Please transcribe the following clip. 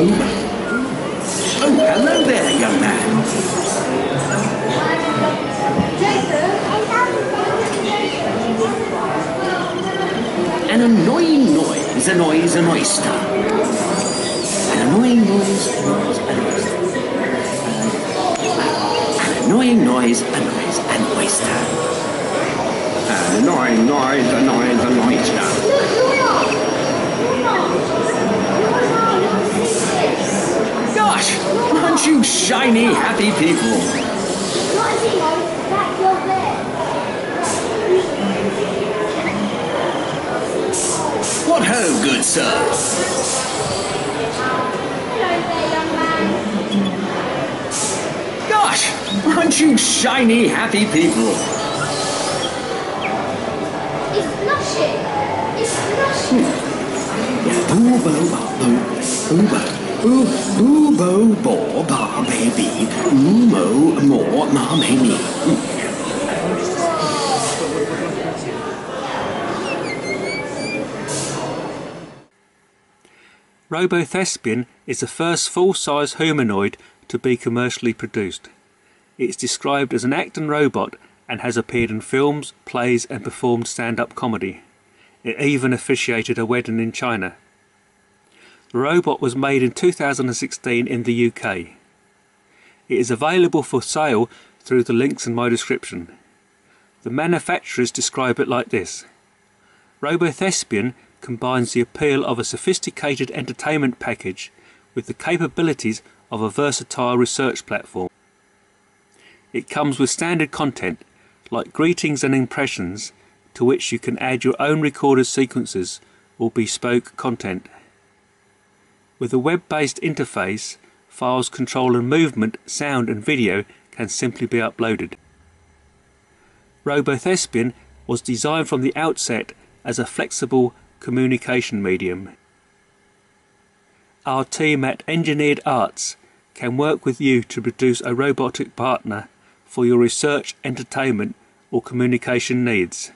Oh, hello there, young man. An annoying noise annoys an oyster. An annoying noise annoys an oyster. An annoying noise annoys an oyster. An annoying noise annoys an oyster. Gosh, aren't you shiny, happy people? What ho, good sir? Gosh, aren't you shiny, happy people? It's blushing. It's blushing. Boo bo bo ba baby, moo mo more ma may me. Robothespian is the first full-size humanoid to be commercially produced. It's described as an acting robot and has appeared in films, plays and performed stand-up comedy. It even officiated a wedding in China. The robot was made in 2016 in the UK. It is available for sale through the links in my description. The manufacturers describe it like this. Robothespian combines the appeal of a sophisticated entertainment package with the capabilities of a versatile research platform. It comes with standard content like greetings and impressions, to which you can add your own recorded sequences or bespoke content. With a web-based interface, files controlling movement, sound and video can simply be uploaded. Robothespian was designed from the outset as a flexible communication medium. Our team at Engineered Arts can work with you to produce a robotic partner for your research, entertainment or communication needs.